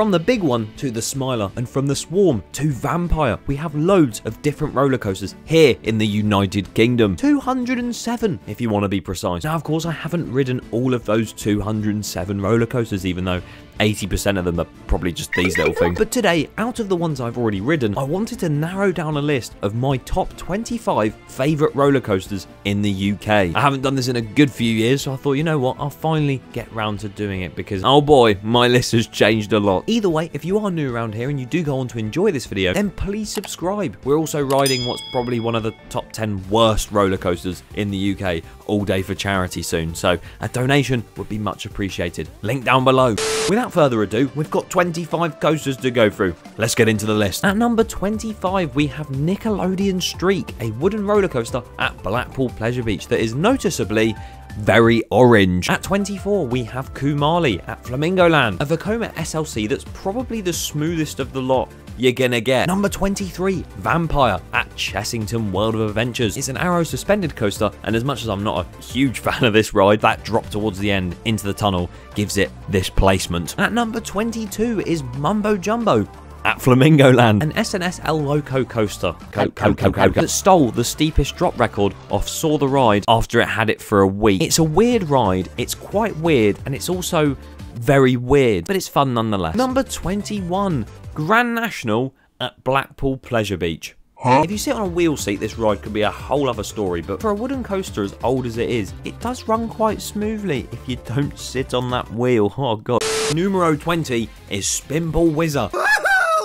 From the big one to the Smiler, and from the Swarm to Vampire, we have loads of different roller coasters here in the United Kingdom. 207 if you want to be precise. Now, of course, I haven't ridden all of those 207 roller coasters, even though 80% of them are probably just these little things. But today, out of the ones I've already ridden, I wanted to narrow down a list of my top 25 favourite roller coasters in the UK. I haven't done this in a good few years, so I thought, you know what, I'll finally get round to doing it because, oh boy, my list has changed a lot. Either way, if you are new around here and you do go on to enjoy this video, then please subscribe. We're also riding what's probably one of the top 10 worst roller coasters in the UK all day for charity soon, so a donation would be much appreciated. Link down below. Without further ado, we've got 25 coasters to go through. Let's get into the list. At number 25, we have Nickelodeon Streak, a wooden roller coaster at Blackpool Pleasure Beach that is noticeably very orange. At 24, we have Kumali at Flamingoland, a Vekoma SLC that's probably the smoothest of the lot you're gonna get. Number 23, Vampire at Chessington World of Adventures. It's an arrow suspended coaster, and as much as I'm not a huge fan of this ride, that drop towards the end into the tunnel gives it this placement. At number 22 is Mumbo Jumbo at Flamingoland, an SNS El Loco coaster that stole the steepest drop record off Saw the Ride after it had it for a week. It's a weird ride, it's quite weird, and it's also very weird, but it's fun nonetheless. Number 21, Grand National at Blackpool Pleasure Beach. Huh? If you sit on a wheel seat, this ride could be a whole other story, but for a wooden coaster as old as it is, it does run quite smoothly if you don't sit on that wheel. Oh god. Numero 20 is Spinball Whizzer.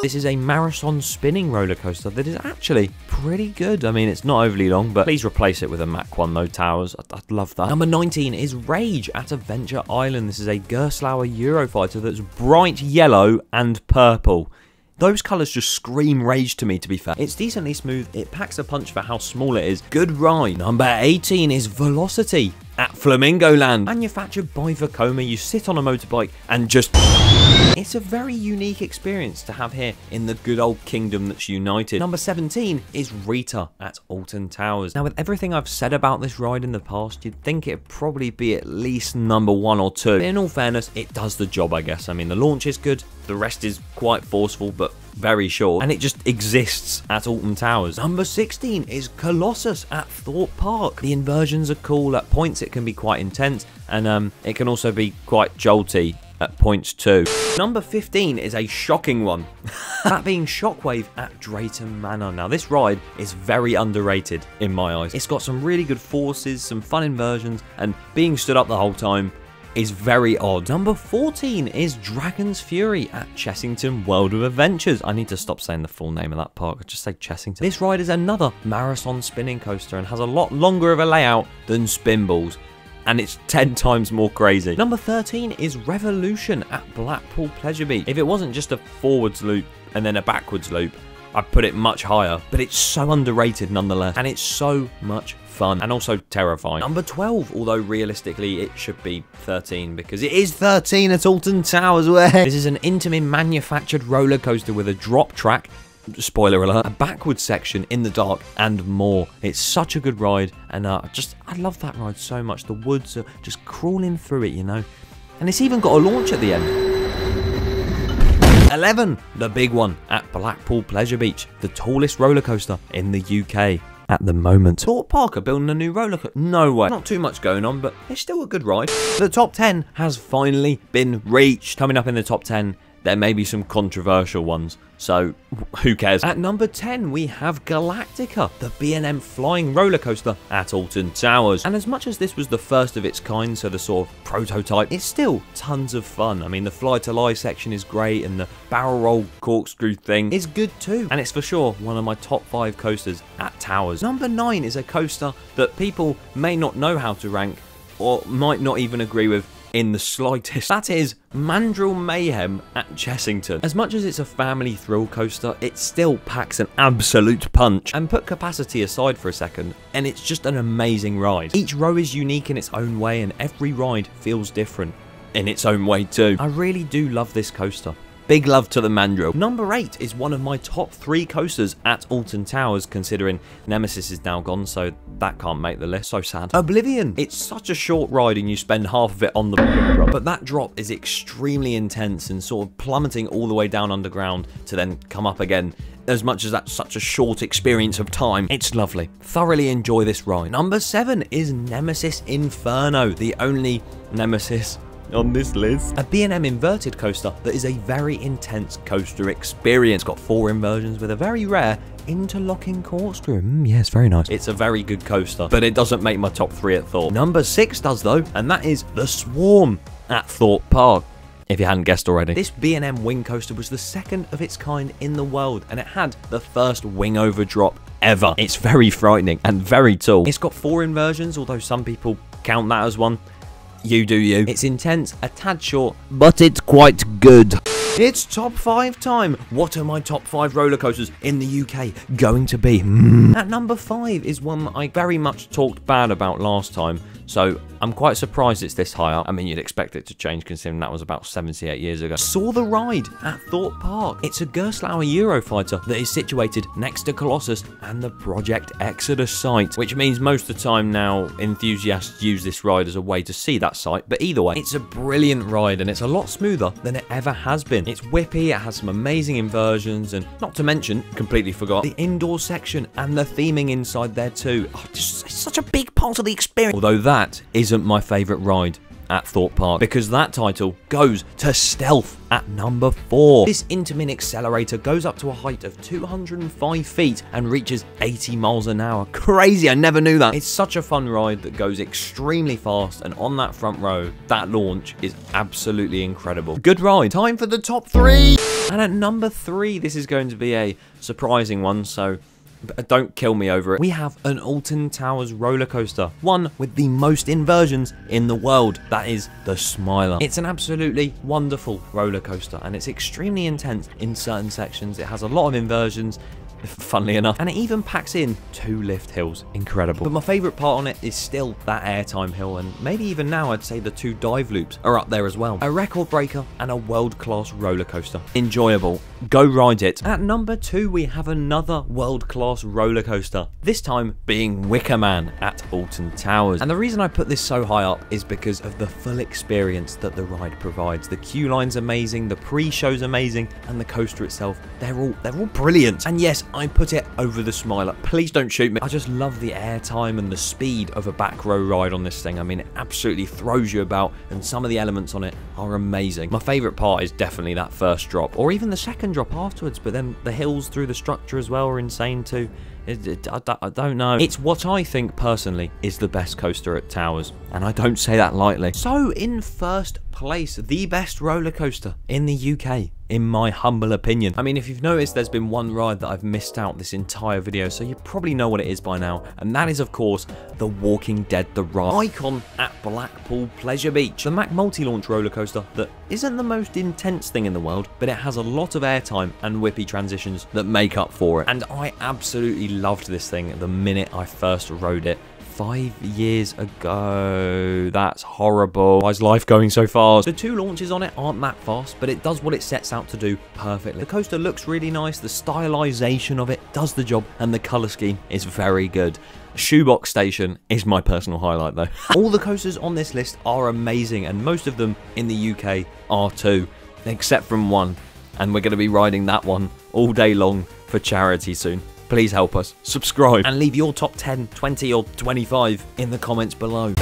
This is a marathon spinning roller coaster that is actually pretty good. I mean, it's not overly long, but please replace it with a Mach 1 though, Towers. I'd love that. Number 19 is Rage at Adventure Island. This is a Gerstlauer Eurofighter that's bright yellow and purple. Those colours just scream rage to me, to be fair. It's decently smooth, it packs a punch for how small it is. Good ride. Number 18 is Velocity at Flamingoland. Manufactured by Vekoma, you sit on a motorbike and just... It's a very unique experience to have here in the good old kingdom that's united. Number 17 is Rita at Alton Towers. Now, with everything I've said about this ride in the past, you'd think it'd probably be at least number 1 or 2. But in all fairness, it does the job, I guess. I mean, the launch is good, the rest is quite forceful, but very short, and it just exists at Alton Towers. Number 16 is Colossus at Thorpe Park. The inversions are cool. At points it can be quite intense, and it can also be quite jolty at points too. Number 15 is a shocking one. That being Shockwave at Drayton Manor. Now, this ride is very underrated in my eyes. It's got some really good forces, some fun inversions, and being stood up the whole time is very odd. Number 14 is Dragon's Fury at Chessington World of Adventures. I need to stop saying the full name of that park. I just say Chessington. This ride is another marathon spinning coaster and has a lot longer of a layout than Spinballs, and it's 10 times more crazy. Number 13 is Revolution at Blackpool Pleasure Beach. If it wasn't just a forwards loop and then a backwards loop, I'd put it much higher, but it's so underrated nonetheless, and it's so much fun and also terrifying. Number 12, although realistically it should be 13 because it is 13 at Alton Towers. This is an Intamin manufactured roller coaster with a drop track, spoiler alert, a backward section in the dark and more. It's such a good ride, and I love that ride so much. The woods are just crawling through it, you know, and it's even got a launch at the end. 11, the big one at Blackpool Pleasure Beach, the tallest roller coaster in the UK at the moment. Thorpe Park are building a new roller coaster. No way. Not too much going on, but it's still a good ride. The top 10 has finally been reached. Coming up in the top 10, there may be some controversial ones, so who cares? At number 10, we have Galactica, the B&M flying roller coaster at Alton Towers. And as much as this was the first of its kind, so the sort of prototype, it's still tons of fun. I mean, the fly to lie section is great, and the barrel roll corkscrew thing is good too. And it's for sure one of my top 5 coasters at Towers. Number 9 is a coaster that people may not know how to rank, or might not even agree with in the slightest. That is Mandrill Mayhem at Chessington. As much as it's a family thrill coaster, it still packs an absolute punch. And put capacity aside for a second, and it's just an amazing ride. Each row is unique in its own way, and every ride feels different in its own way too. I really do love this coaster. Big love to the Mandrill. Number 8 is one of my top 3 coasters at Alton Towers, considering Nemesis is now gone, so that can't make the list. So sad. Oblivion. It's such a short ride and you spend half of it on the... But that drop is extremely intense and sort of plummeting all the way down underground to then come up again. As much as that's such a short experience of time, it's lovely. Thoroughly enjoy this ride. Number 7 is Nemesis Inferno, the only Nemesis on this list. A B&M inverted coaster that is a very intense coaster experience. Got 4 inversions with a very rare interlocking course through. Yes, very nice. It's a very good coaster, but it doesn't make my top 3 at Thorpe. Number 6 does though, and that is the Swarm at Thorpe Park. If you hadn't guessed already. This B&M wing coaster was the second of its kind in the world, and it had the first wing over drop ever. It's very frightening and very tall. It's got 4 inversions, although some people count that as one. You do you. It's intense, a tad short, but it's quite good. It's top 5 time. What are my top 5 roller coasters in the UK going to be? At number 5 is one that I very much talked bad about last time, so I'm quite surprised it's this high up. I mean, you'd expect it to change considering that was about 78 years ago. Saw the Ride at Thorpe Park. It's a Gerstlauer Eurofighter that is situated next to Colossus and the Project Exodus site, which means most of the time now enthusiasts use this ride as a way to see that site, but either way, it's a brilliant ride and it's a lot smoother than it ever has been. It's whippy, it has some amazing inversions, and not to mention, completely forgot, the indoor section and the theming inside there too. Oh, just, it's such a big part of the experience. Although that isn't my favourite ride at Thorpe Park, because that title goes to Stealth at number 4. This Intamin accelerator goes up to a height of 205 feet and reaches 80 miles an hour. Crazy, I never knew that. It's such a fun ride that goes extremely fast, and on that front row, that launch is absolutely incredible. Good ride. Time for the top 3. And at number 3, this is going to be a surprising one, so don't kill me over it. We have an Alton Towers roller coaster, one with the most inversions in the world. That is the Smiler. It's an absolutely wonderful roller coaster, and it's extremely intense in certain sections. It has a lot of inversions, funnily enough, and it even packs in 2 lift hills. Incredible. But my favourite part on it is still that airtime hill, and maybe even now I'd say the 2 dive loops are up there as well. A record breaker and a world-class roller coaster. Enjoyable. Go ride it. At number 2, we have another world-class roller coaster, this time being Wicker Man at Alton Towers. And the reason I put this so high up is because of the full experience that the ride provides. The queue line's amazing, the pre-show's amazing, and the coaster itself, they're all brilliant. And yes, I put it over the Smiler. Please don't shoot me. I just love the airtime and the speed of a back row ride on this thing. I mean, it absolutely throws you about, and some of the elements on it are amazing. My favourite part is definitely that first drop, or even the second drop afterwards, but then the hills through the structure as well are insane too. I don't know. It's what I think personally is the best coaster at Towers, and I don't say that lightly. So in first place, the best roller coaster in the UK, in my humble opinion. I mean, if you've noticed, there's been one ride that I've missed out this entire video, so you probably know what it is by now, and that is, of course, The Walking Dead The Ride. Icon at Blackpool Pleasure Beach. The Mac multi-launch roller coaster that isn't the most intense thing in the world, but it has a lot of airtime and whippy transitions that make up for it, and I absolutely loved this thing the minute I first rode it 5 years ago. That's horrible. Why is life going so fast? The 2 launches on it aren't that fast, but it does what it sets out to do perfectly. The coaster looks really nice, the stylization of it does the job, and the color scheme is very good. Shoebox Station is my personal highlight though. All the coasters on this list are amazing, and most of them in the UK are too, except from one, and we're going to be riding that one all day long for charity soon. Please help us, subscribe, and leave your top 10, 20 or 25 in the comments below.